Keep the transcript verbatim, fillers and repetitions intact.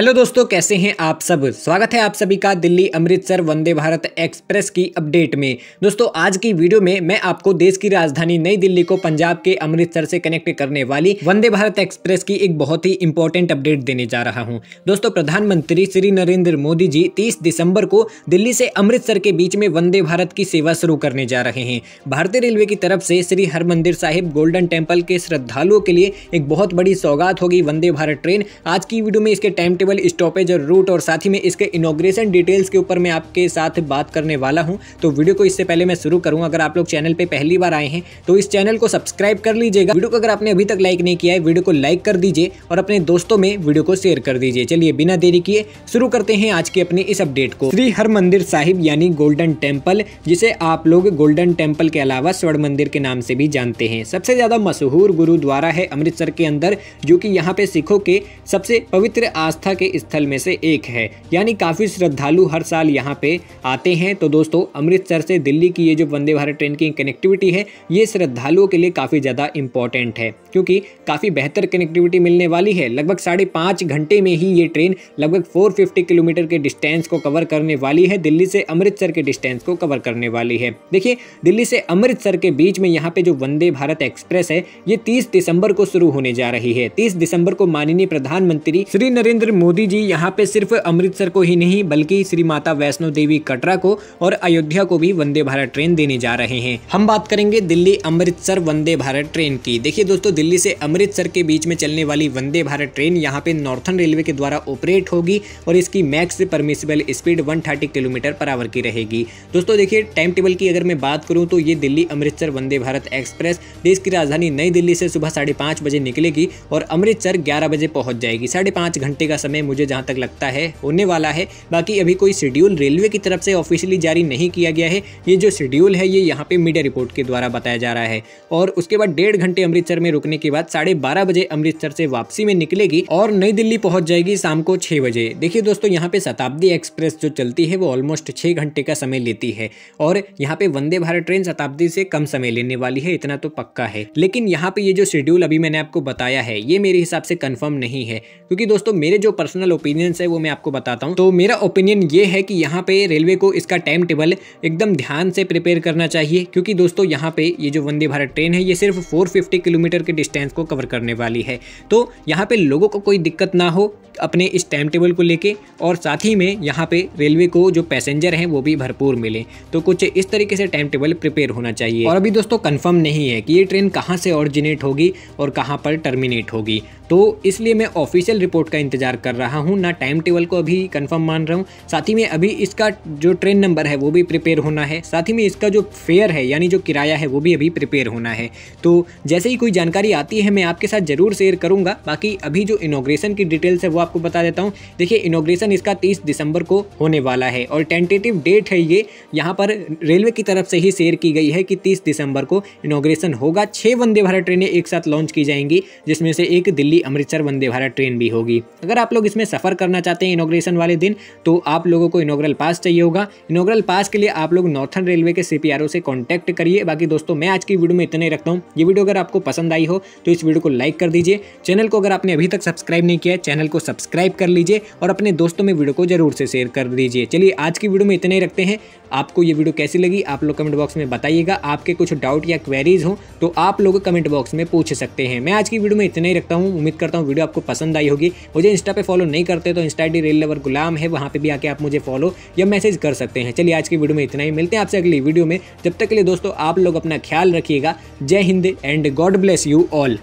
Hello दोस्तों, कैसे हैं आप सब। स्वागत है आप सभी का दिल्ली अमृतसर वंदे भारत एक्सप्रेस की अपडेट में। दोस्तों आज की वीडियो में मैं आपको देश की राजधानी नई दिल्ली को पंजाब के अमृतसर से कनेक्ट करने वाली वंदे भारत एक्सप्रेस की एक बहुत ही इंपॉर्टेंट अपडेट देने जा रहा हूं। दोस्तों प्रधानमंत्री श्री नरेंद्र मोदी जी तीस दिसंबर को दिल्ली से अमृतसर के बीच में वंदे भारत की सेवा शुरू करने जा रहे हैं। भारतीय रेलवे की तरफ से श्री हर मंदिर साहिब गोल्डन टेम्पल के श्रद्धालुओं के लिए एक बहुत बड़ी सौगात होगी वंदे भारत ट्रेन। आज की वीडियो में इसके टाइम टेबल, स्टॉपेज और रूट और साथ ही में इसके इनॉग्रेशन डिटेल्स के ऊपर मैं आपके साथ बात करने वाला हूं। तो वीडियो को इससे पहले मैं शुरू करूं, अगर आप लोग चैनल पे पहली बार आए हैं तो इस चैनल को सब्सक्राइब कर लीजिएगा। वीडियो को अगर आपने अभी तक लाइक नहीं किया है, वीडियो को लाइक कर दीजिए और अपने दोस्तों में वीडियो को शेयर कर दीजिए। चलिए बिना देरी किए शुरू करते हैं आज की अपनी इस अपडेट को। श्री हर मंदिर साहिब यानी गोल्डन टेम्पल, जिसे आप लोग गोल्डन टेम्पल के अलावा स्वर्ण मंदिर के नाम से भी जानते हैं, सबसे ज्यादा मशहूर गुरुद्वारा है अमृतसर के अंदर, जो कि यहाँ पे सिखों के सबसे पवित्र आस्था के स्थल में से एक है, यानी काफी श्रद्धालु हर साल यहाँ पे आते हैं। तो दोस्तों अमृतसर से दिल्ली की ये जो वंदे भारत ट्रेन की कनेक्टिविटी है, ये श्रद्धालुओं के लिए काफी ज्यादा इंपॉर्टेंट है, क्योंकि काफी बेहतर कनेक्टिविटी मिलने वाली है। लगभग साढ़े पाँच घंटे में ही ये ट्रेन लगभग चार सौ पचास किलोमीटर के डिस्टेंस को कवर करने वाली है, दिल्ली से अमृतसर के डिस्टेंस को कवर करने वाली है। देखिए दिल्ली से अमृतसर के बीच में यहाँ पे जो वंदे भारत एक्सप्रेस है, ये तीस दिसंबर को शुरू होने जा रही है। तीस दिसंबर को माननीय प्रधानमंत्री श्री नरेंद्र मोदी जी यहाँ पे सिर्फ अमृतसर को ही नहीं बल्कि श्री माता वैष्णो देवी कटरा को और अयोध्या को भी वंदे भारत ट्रेन देने जा रहे हैं। हम बात करेंगे दिल्ली अमृतसर वंदे भारत ट्रेन की। देखिए दोस्तों दिल्ली से अमृतसर के बीच में चलने वाली वंदे भारत ट्रेन यहाँ पे नॉर्थन रेलवे के द्वारा ऑपरेट होगी और इसकी मैक्स परमिसिबल स्पीड एक सौ तीस किलोमीटर पर आवर की रहेगी। दोस्तों देखिए टाइम टेबल की अगर मैं बात करूँ तो ये दिल्ली अमृतसर वंदे भारत एक्सप्रेस देश की राजधानी नई दिल्ली से सुबह साढ़े पाँच बजे निकलेगी और अमृतसर ग्यारह बजे पहुँच जाएगी। साढ़े पाँच घंटे का समय मुझे जहां तक लगता है होने वाला है। बाकी अभी कोई शेड्यूल रेलवे की तरफ से ऑफिशियली जारी नहीं किया गया है। ये जो शेड्यूल है ये यहाँ पे मीडिया रिपोर्ट के द्वारा बताया जा रहा है। और उसके बाद डेढ़ घंटे अमृतसर में रुकने के बाद साढ़े बारह बजे अमृतसर से वापसी में निकलेगी और नई दिल्ली पहुंच जाएगी शाम को छह बजे। देखिए दोस्तों यहाँ पे शताब्दी एक्सप्रेस जो चलती है वो ऑलमोस्ट छह घंटे का समय लेती है और यहाँ पे वंदे भारत ट्रेन शताब्दी से कम समय लेने वाली है, इतना तो पक्का है। लेकिन यहाँ पे ये जो शेड्यूल अभी मैंने आपको बताया है ये मेरे हिसाब से कंफर्म नहीं है, क्योंकि दोस्तों मेरे जो पर्सनल ओपिनियंस है वो मैं आपको बताता हूं। तो मेरा ओपिनियन ये है कि यहाँ पे रेलवे को इसका टाइम टेबल एकदम ध्यान से प्रिपेयर करना चाहिए, क्योंकि दोस्तों यहाँ पे ये जो वंदे भारत ट्रेन है ये सिर्फ चार सौ पचास किलोमीटर के डिस्टेंस को कवर करने वाली है। तो यहाँ पे लोगों को कोई दिक्कत ना हो अपने इस टाइम टेबल को लेके, और साथ ही में यहाँ पे रेलवे को जो पैसेंजर हैं वो भी भरपूर मिले। तो कुछ इस तरीके से टाइम टेबल प्रिपेयर होना चाहिए। और अभी दोस्तों कन्फर्म नहीं है कि ये ट्रेन कहाँ से ऑरिजिनेट होगी और कहाँ पर टर्मिनेट होगी, तो इसलिए मैं ऑफिशियल रिपोर्ट का इंतजार कर रहा हूं, ना टाइम टेबल को अभी कंफर्म मान रहा हूं। साथ ही में अभी इसका जो ट्रेन नंबर है वो भी प्रिपेयर होना है, साथ ही में इसका जो फेयर है यानी जो किराया है वो भी अभी प्रिपेयर होना है। तो जैसे ही कोई जानकारी आती है मैं आपके साथ जरूर शेयर करूंगा। बाकी अभी जो इनॉग्रेशन की डिटेल्स है वो आपको बता देता हूँ। देखिए इनॉग्रेशन इसका तीस दिसंबर को होने वाला है और टेंटेटिव डेट है ये, यहाँ पर रेलवे की तरफ से ही शेयर की गई है कि तीस दिसंबर को इनॉग्रेशन होगा। छः वंदे भारत ट्रेनें एक साथ लॉन्च की जाएंगी, जिसमें से एक दिल्ली अमृतसर वंदे भारत ट्रेन भी होगी। अगर आप लोग इसमें सफ़र करना चाहते हैं इनॉग्रेशन वाले दिन, तो आप लोगों को इनॉग्रल पास चाहिए होगा। इनॉग्रल पास के लिए आप लोग नॉर्थन रेलवे के सीपीआरओ से कांटेक्ट करिए। बाकी दोस्तों मैं आज की वीडियो में इतने रखता हूँ। ये वीडियो अगर आपको पसंद आई हो तो इस वीडियो को लाइक कर दीजिए। चैनल को अगर आपने अभी तक सब्सक्राइब नहीं किया है, चैनल को सब्सक्राइब कर लीजिए और अपने दोस्तों में वीडियो को जरूर से शेयर कर दीजिए। चलिए आज की वीडियो में इतने ही रखते हैं। आपको ये वीडियो कैसी लगी आप लोग कमेंट बॉक्स में बताइएगा। आपके कुछ डाउट या क्वेरीज हो तो आप लोग कमेंट बॉक्स में पूछ सकते हैं। मैं आज की वीडियो में इतना ही रखता हूँ। उम्मीद करता हूँ वीडियो आपको पसंद आई होगी। मुझे इंस्टा पे फॉलो नहीं करते तो insta ID rail lover Gulam है, वहाँ पे भी आके आप मुझे फॉलो या मैसेज कर सकते हैं। चलिए आज की वीडियो में इतना ही, मिलते हैं आपसे अगली वीडियो में। जब तक के लिए दोस्तों आप लोग अपना ख्याल रखिएगा। जय Hind and God bless you all.